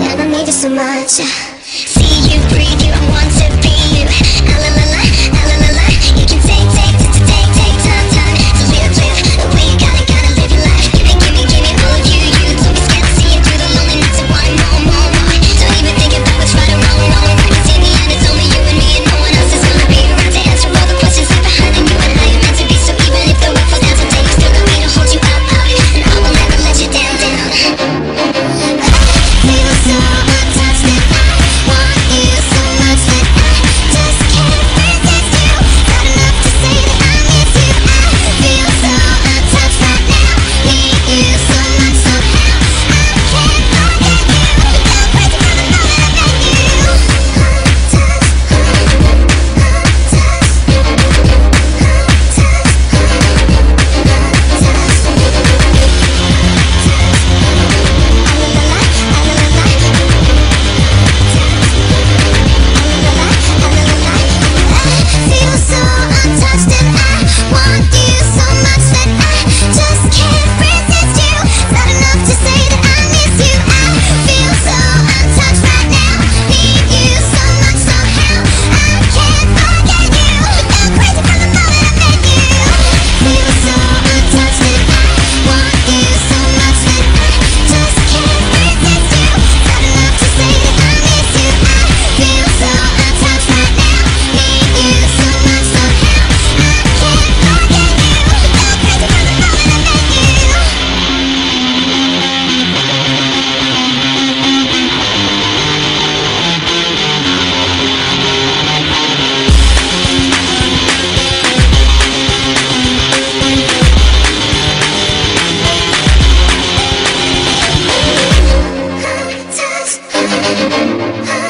Never need you so much. See you, breathe you, I want to be you. La la la, you can take time to live. We gotta live your life. Give me all of you. Don't be scared to see you through the loneliness. I want more. Don't even think about what's right or wrong. Cause in the end, it's only you and me, and no one else is gonna be around to answer all the questions that behind you and I are meant to be. So even if the world falls down today, I'm still gonna be to hold you up, and I will never let you down.